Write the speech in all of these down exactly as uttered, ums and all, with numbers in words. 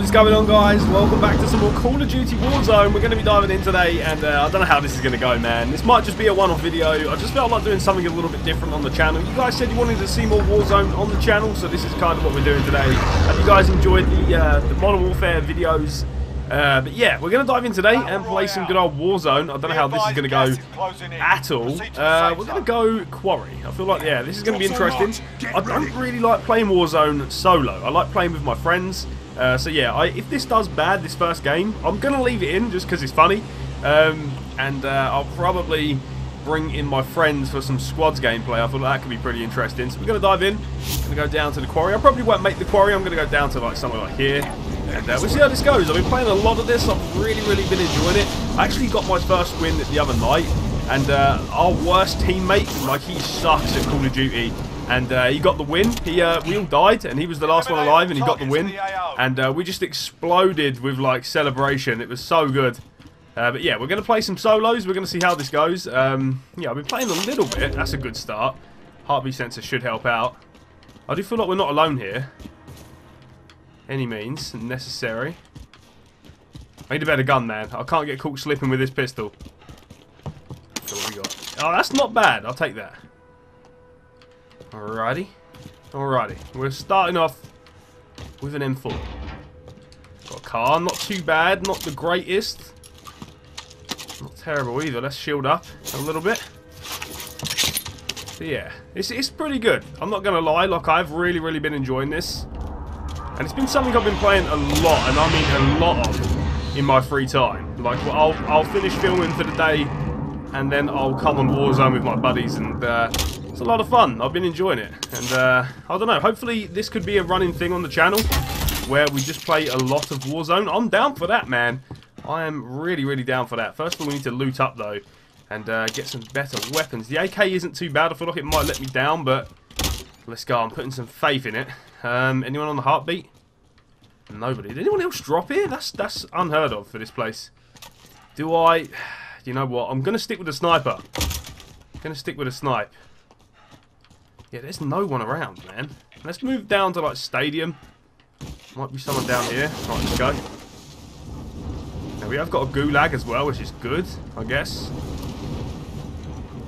What is going on, guys? Welcome back to some more Call of Duty Warzone. We're going to be diving in today, and uh, I don't know how this is going to go, man. This might just be a one-off video. I just felt like doing something a little bit different on the channel. You guys said you wanted to see more Warzone on the channel, so this is kind of what we're doing today. Hope you guys enjoyed the, uh, the Modern Warfare videos. Uh, but yeah, we're going to dive in today and play some good old Warzone. I don't know how this is going to go at all. Uh, we're going to go Quarry. I feel like, yeah, this is going to be interesting. I don't really like playing Warzone solo. I like playing with my friends. Uh, so yeah, I, if this does bad, this first game, I'm going to leave it in just because it's funny. Um, and uh, I'll probably bring in my friends for some squads gameplay. I feel like that could be pretty interesting. So we're going to dive in. I'm going to go down to the Quarry. I probably won't make the Quarry. I'm going to go down to like somewhere like here. And uh, we'll see how this goes. I've been playing a lot of this. I've really, really been enjoying it. I actually got my first win the other night. And uh, our worst teammate, like, he sucks at Call of Duty. And uh, he got the win. He, uh, we all died, and he was the last one alive, and he got the win. And uh, we just exploded with, like, celebration. It was so good. Uh, but yeah, we're going to play some solos. We're going to see how this goes. Um, yeah, I've been playing a little bit. That's a good start. Heartbeat sensor should help out. I do feel like we're not alone here. Any means necessary. I need a better gun, man. I can't get caught slipping with this pistol. So what we got? Oh, that's not bad. I'll take that. Alrighty. Alrighty. We're starting off with an M four. Got a car. Not too bad. Not the greatest. Not terrible either. Let's shield up a little bit. So yeah. It's, it's pretty good. I'm not going to lie. Like, I've really, really been enjoying this. And it's been something I've been playing a lot, and I mean a lot of, in my free time. Like, well, I'll, I'll finish filming for the day, and then I'll come on Warzone with my buddies, and uh, it's a lot of fun. I've been enjoying it. And, uh, I don't know, hopefully this could be a running thing on the channel, where we just play a lot of Warzone. I'm down for that, man. I am really, really down for that. First of all, we need to loot up, though, and uh, get some better weapons. The A K isn't too bad. I feel like it might let me down, but let's go. I'm putting some faith in it. Um, anyone on the heartbeat? Nobody. Did anyone else drop here? That's that's unheard of for this place. Do I... You know what? I'm going to stick with a sniper. I'm going to stick with a snipe. Yeah, there's no one around, man. Let's move down to, like, Stadium. Might be someone down here. Right, let's go. Now, we have got a gulag as well, which is good, I guess.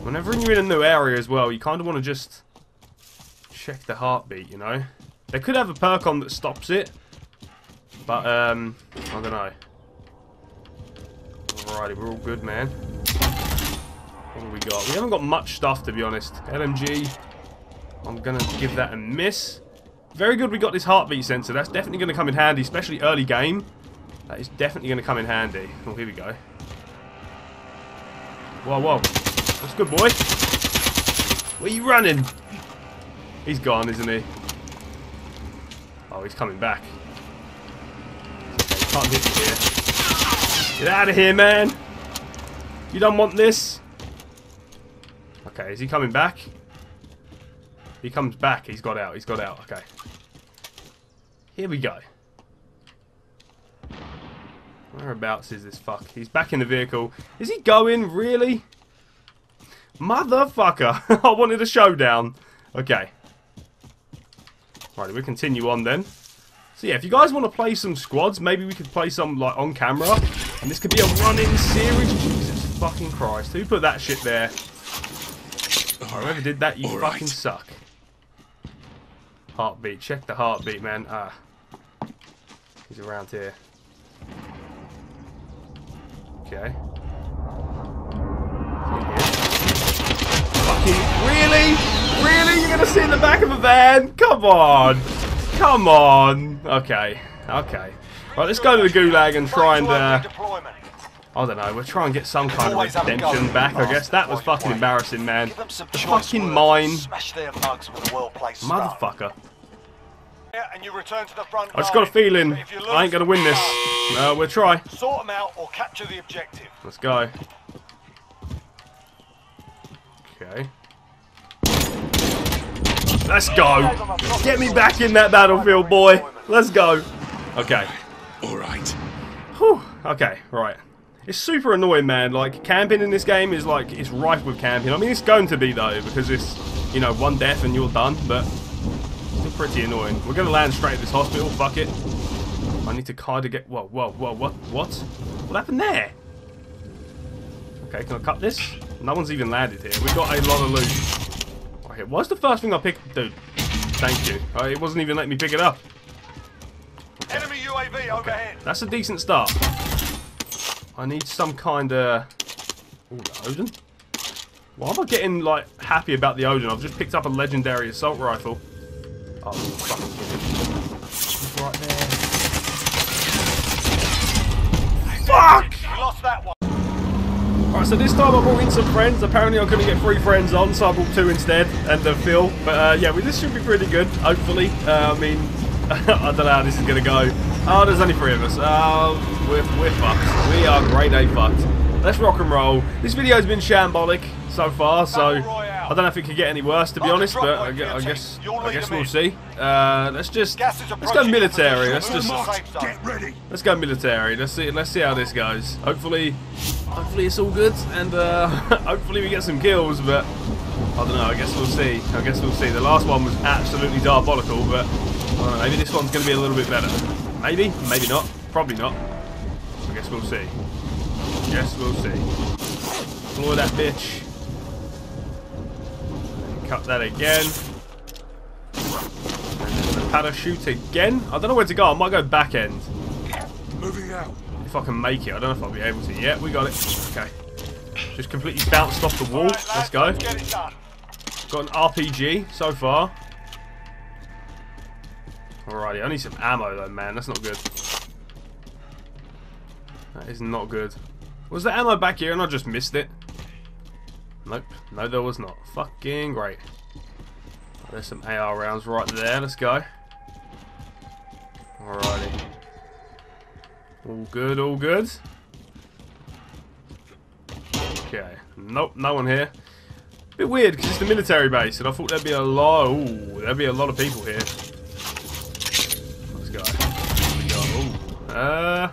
Whenever you're in a new area as well, you kind of want to just check the heartbeat, you know. They could have a perk on that stops it, but, um, I don't know. Alrighty, we're all good, man. What have we got? We haven't got much stuff, to be honest. L M G, I'm going to give that a miss. Very good we got this heartbeat sensor. That's definitely going to come in handy, especially early game. That is definitely going to come in handy. Oh, here we go. Whoa, whoa. That's good, boy. Where are you running? He's gone, isn't he? Oh, he's coming back. Can't hit you here. Get out of here, man! You don't want this. Okay, is he coming back? He comes back. He's got out. He's got out. Okay. Here we go. Whereabouts is this fuck? He's back in the vehicle. Is he going? Really? Motherfucker! I wanted a showdown. Okay. Right, we'll continue on then. So yeah, if you guys want to play some squads, maybe we could play some, like, on camera. And this could be a running series. Jesus fucking Christ. Who put that shit there? Oh, whoever did that, you right. fucking suck. Heartbeat. Check the heartbeat, man. Ah. He's around here. Okay. Fucking really? Really? You're going to sit in the back of a van? Come on. Come on. Okay. Okay. Right, let's go to the gulag and try and, uh... I don't know. We'll try and get some kind of redemption back, I guess. That was fucking embarrassing, man. The fucking mine. Motherfucker. I just got a feeling I ain't going to win this. Uh, we'll try. Let's go. Okay. Let's go. Get me back in that battlefield, boy. Let's go. Okay. All right. Whew. Okay, right. It's super annoying, man. Like, camping in this game is, like, it's rife with camping. I mean, it's going to be, though, because it's, you know, one death and you're done, but it's still pretty annoying. We're going to land straight at this hospital. Fuck it. I need to card again. Whoa, whoa, whoa, what? What? What happened there? Okay, can I cut this? No one's even landed here. We got a lot of loot. Okay, what's the first thing I picked? Dude, thank you. Uh, it wasn't even letting me pick it up. Okay. Enemy U A V okay. overhead. That's a decent start. I need some kind of... Ooh, the Odin? Why am I getting, like, happy about the Odin? I've just picked up a legendary assault rifle. Oh, fuck. It's right there. Fuck! You lost that one. Alright, so this time I brought in some friends. Apparently I couldn't get three friends on, so I brought two instead, and uh, Phil. But uh, yeah, well, this should be pretty good, hopefully. Uh, I mean, I don't know how this is going to go. Oh, there's only three of us. Oh, we're, we're fucked. We are grade A fucked. Let's rock and roll. This video's been shambolic so far, so I don't know if it could get any worse, to be honest, but I guess, I guess, I guess we'll see. Uh, let's just, let's go military. Let's just, get ready. Let's go military. Let's see, let's see how this goes. Hopefully... Hopefully it's all good, and uh, hopefully we get some kills, but I don't know, I guess we'll see. I guess we'll see. The last one was absolutely diabolical, but I don't know, maybe this one's going to be a little bit better. Maybe, maybe not, probably not. I guess we'll see. Yes, we'll see. Blow that bitch. Cut that again. And parachute again. I don't know where to go, I might go back end. Moving out. If I can make it, I don't know if I'll be able to. Yeah, we got it. Okay. Just completely bounced off the wall. Right, let's go. Let's get it done. Got an R P G so far. Alrighty, I need some ammo though, man. That's not good. That is not good. Was there ammo back here and I just missed it? Nope. No, there was not. Fucking great. There's some A R rounds right there. Let's go. Alrighty. All good, all good. Okay. Nope, no one here. Bit weird because it's the military base, and I thought there'd be a lot. Ooh, there'd be a lot of people here. Let's go. Ooh. Uh,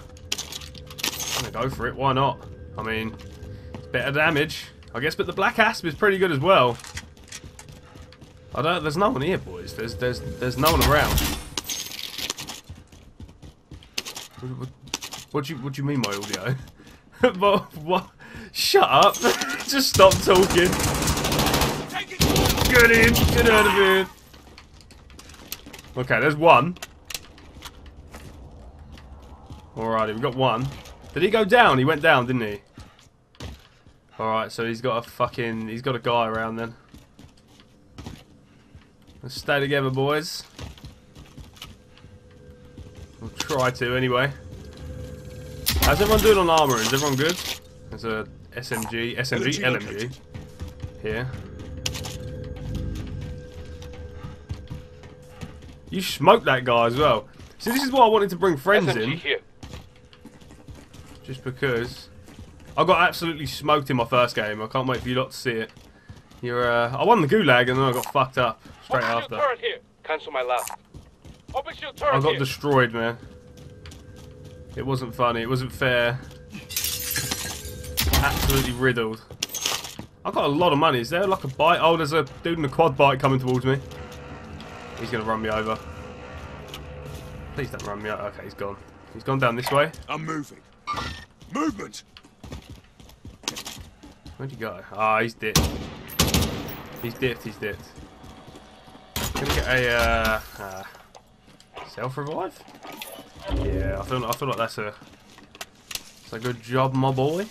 I'm gonna go for it. Why not? I mean, it's better damage, I guess. But the black asp is pretty good as well. I don't. There's no one here, boys. There's there's there's no one around. What, What do you what do you mean by audio? what, what? Shut up! Just stop talking. Get in, get out of here. Okay, there's one. Alrighty, we got one. Did he go down? He went down, didn't he? Alright, so he's got a fucking he's got a guy around then. Let's stay together, boys. We'll try to anyway. How's everyone doing on armor? Is everyone good? There's a S M G, S M G, L M G here. You smoked that guy as well. See, this is why I wanted to bring friends in. Here. Just because I got absolutely smoked in my first game. I can't wait for you lot to see it. You're, uh, I won the gulag and then I got fucked up straight after. Open your turret here. Cancel my last. Open your turret I got here. Destroyed, man. It wasn't funny, it wasn't fair. Absolutely riddled. I've got a lot of money. Is there like a bike? Oh, there's a dude in a quad bike coming towards me. He's gonna run me over. Please don't run me over. Okay, he's gone. He's gone down this way. I'm moving. Movement! Where'd you go? Ah, oh, he's dipped. He's dipped, he's dipped. Can we get a uh, uh, self-revive? Yeah, I feel, I feel like that's a, that's a good job, my boy.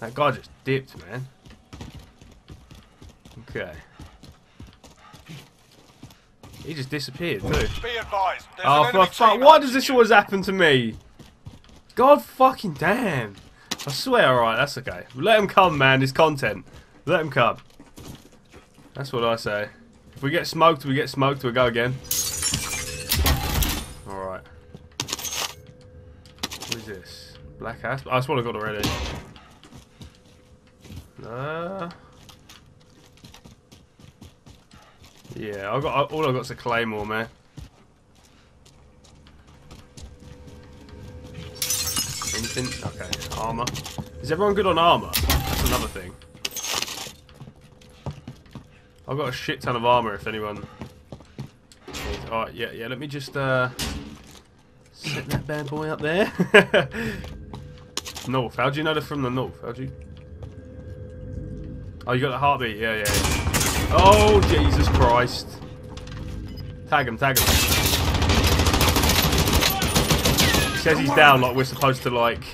That guy just dipped, man. Okay. He just disappeared, too. Be advised, oh, for fuck. Why does this always happen to me? God fucking damn. I swear, alright, that's okay. Let him come, man. It's content. Let him come. That's what I say. If we get smoked, we get smoked. We'll go again. This black asp. Oh, that's what I got already. Uh, yeah, I got all I got's a claymore, man. Anything? Okay, armor. Is everyone good on armor? That's another thing. I've got a shit ton of armor. If anyone. All right, yeah, yeah. Let me just. Uh, Set that bad boy up there. North. How do you know they're from the north? How do you? Oh, you got the heartbeat. Yeah, yeah. yeah. Oh, Jesus Christ! Tag him, tag him. He says he's down. Like we're supposed to like,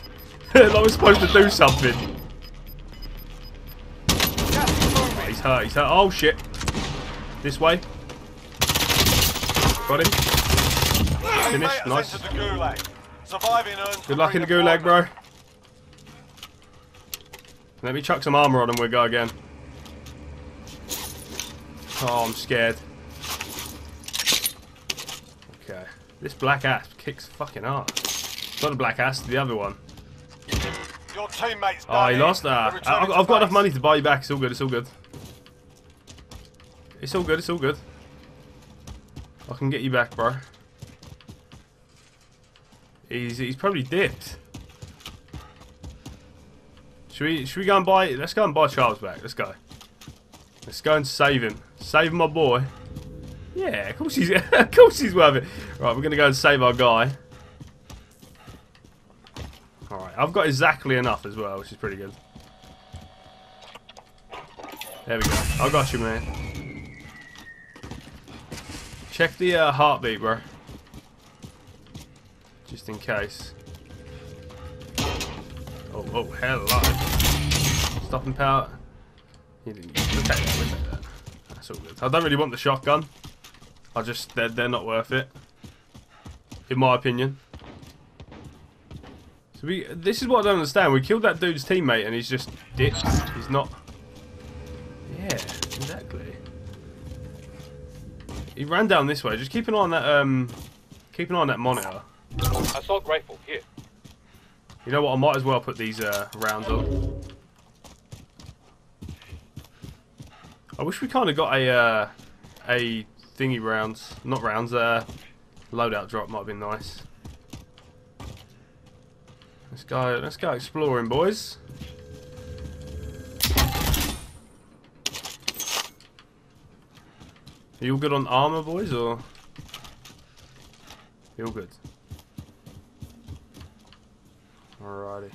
like we're supposed to do something. Oh, he's hurt. He's hurt. Oh shit! This way. Got him. Finished. Nice. Good luck in the gulag, bro. Let me chuck some armor on and we'll go again. Oh, I'm scared. Okay. This black asp kicks fucking ass. Not a black asp, the other one. Your teammate's oh, he lost that. I've, I've got enough money to buy you back. It's all good, it's all good. It's all good, it's all good. I can get you back, bro. He's, he's probably dipped. Should we, should we go and buy... Let's go and buy Charles back. Let's go. Let's go and save him. Save my boy. Yeah, of course he's, of course he's worth it. Right, we're going to go and save our guy. Alright, I've got exactly enough as well, which is pretty good. There we go. I got you, man. Check the uh, heartbeat, bro. Just in case. Oh, oh, hello. Stopping power. He didn't. We'll take that, we'll take that. That's all good. I don't really want the shotgun. I just, they're, they're not worth it. In my opinion. So we, this is what I don't understand. We killed that dude's teammate and he's just dipped. He's not. Yeah, exactly. He ran down this way. Just keep an eye on that, um, keep an eye on that monitor. Assault rifle, here. You know what, I might as well put these uh, rounds on. I wish we kind of got a uh, a thingy rounds, not rounds, uh, loadout drop might have been nice. Let's go, let's go exploring, boys. Are you all good on armor, boys, or? You're all good. Alrighty.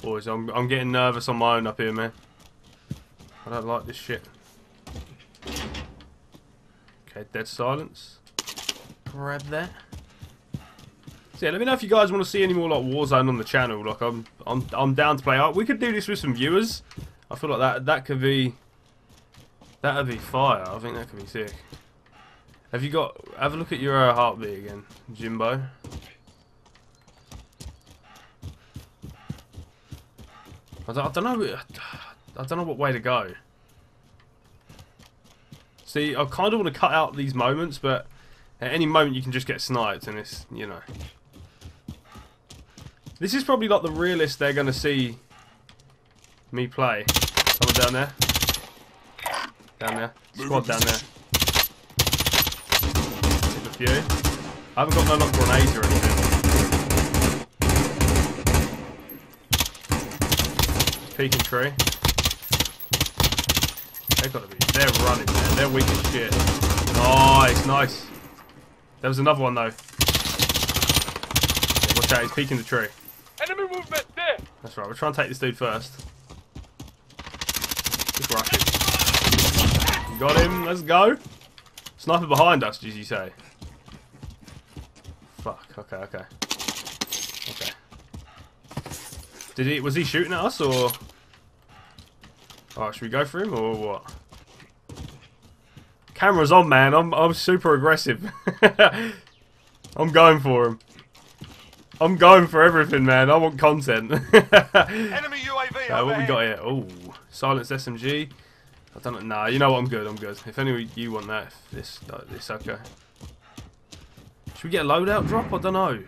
Boys, I'm, I'm getting nervous on my own up here, man. I don't like this shit. Okay, dead silence. Grab that. So yeah, let me know if you guys want to see any more like Warzone on the channel. Like I'm I'm I'm down to play. I, we could do this with some viewers. I feel like that that could be that would be fire. I think that could be sick. Have you got have a look at your uh, heartbeat again, Jimbo? I don't, I don't know. I don't know what way to go. See, I kind of want to cut out these moments, but at any moment you can just get sniped, and it's you know. This is probably like the realest they're going to see me play. Someone down there, down there, squad down there. Hit a few. I haven't got no knock grenades or anything. Peeking tree. They gotta be. They're running, man. They're weak as shit. Nice, nice. There was another one though. Yeah, watch out, he's peeking the tree. Enemy movement there. That's right. We'll try and take this dude first. Just rush it. Got him. Let's go. Sniper behind us, did you say? Fuck. Okay. Okay. Okay. Did he? Was he shooting at us or? Oh, should we go for him or what? Camera's on, man. I'm I'm super aggressive. I'm going for him. I'm going for everything, man. I want content. Enemy U A V. Uh, what we got here? Oh, silence S M G. I don't know. Nah, you know what? I'm good. I'm good. If any of you want that, this this okay. Should we get a loadout drop? I don't know.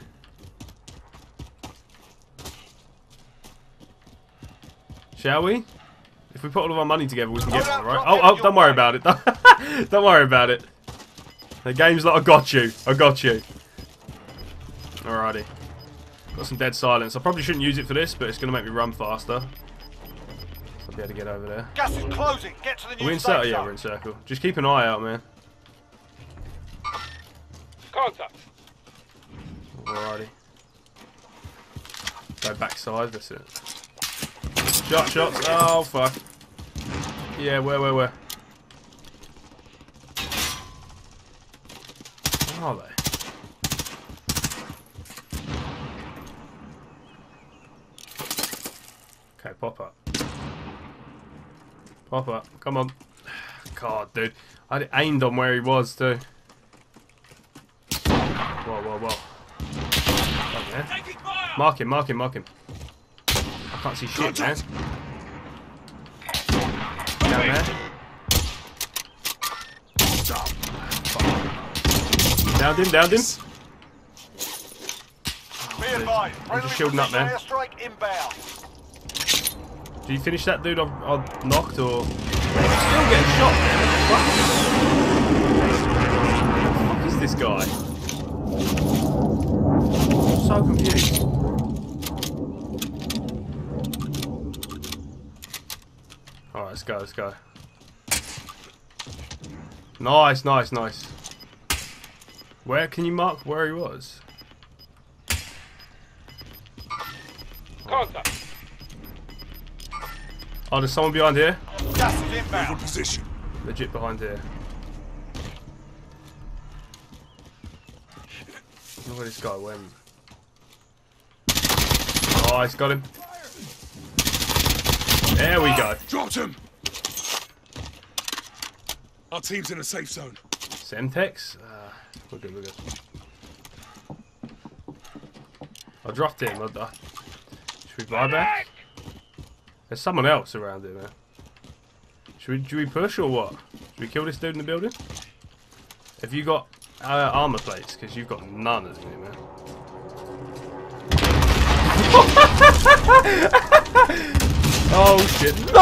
Shall we? If we put all of our money together, we can get one, right? Oh, oh, don't worry about it. Don't worry about it. The game's like, I got you. I got you. Alrighty. Got some dead silence. I probably shouldn't use it for this, but it's going to make me run faster. I'll be able to get over there. Gas is closing. Get to the new Are we in circle? Yeah, we're in circle. Just keep an eye out, man. Contact. Alrighty. Go backside, that's it. Shot, shots. Oh, fuck. Yeah, where, where, where? Where are they? Okay, pop up. Pop up. Come on. God, dude. I aimed on where he was, too. Whoa, whoa, whoa. Okay. Mark him, mark him, mark him. I can't see shit, man. Down there. Downed him, downed him. Oh, I'm just shielding up, man. Do you finish that dude I've knocked, or...? I'm still getting shot, man. What the fuck is this guy? I'm so confused. Alright, let's go, let's go. Nice, nice, nice. Where can you mark where he was? Contact. Oh, there's someone behind here. Gas is inbound. Position. Legit behind here. Look where this guy went. Oh, he's got him. There we go. Dropped him. Our team's in a safe zone. Semtex. Uh, we're good. We're good. I dropped him. I, I, should we buy back? There's someone else around here, man. Should we, should we push or what? Should we kill this dude in the building? Have you got uh, armor plates? Because you've got none as me, man. Oh shit. No,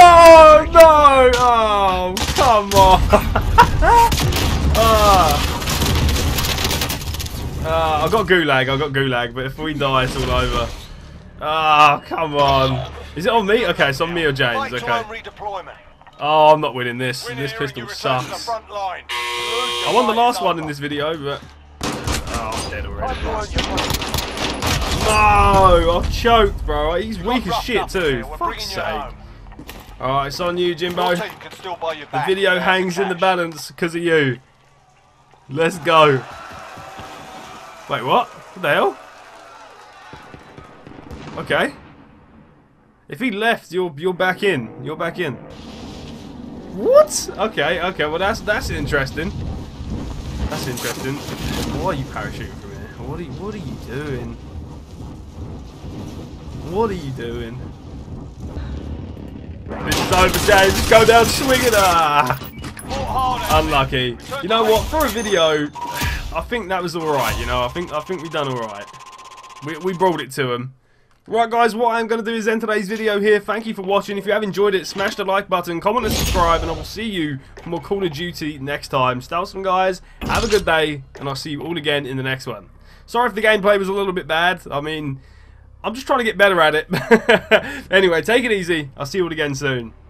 no! Oh, come on! uh, uh, I got gulag, I got gulag, but if we die, it's all over. Ah, oh, come on. Is it on me? Okay, it's on me or James. Okay. Oh, I'm not winning this. This pistol sucks. I won the last one in this video, but... Oh, I'm dead already. No! I've choked, bro. He's weak as shit, too. Fuck's sake. Alright, it's on you, Jimbo. The video hangs in the balance because of you. Let's go. Wait, what? What the hell? Okay. If he left, you're you're back in. You're back in. What? Okay, okay. Well, that's that's interesting. That's interesting. Why are you parachuting from here? What are you, what are you doing? What are you doing? This is over, James. Go down swinging. Ah. Unlucky. You know what? For a video, I think that was all right. You know, I think I think we done all right. We we brought it to him. Right guys, what I'm going to do is end today's video here. Thank you for watching. If you have enjoyed it, smash the like button, comment and subscribe, and I will see you for more Call of Duty next time. Stay awesome guys, have a good day, and I'll see you all again in the next one. Sorry if the gameplay was a little bit bad. I mean, I'm just trying to get better at it. Anyway, take it easy. I'll see you all again soon.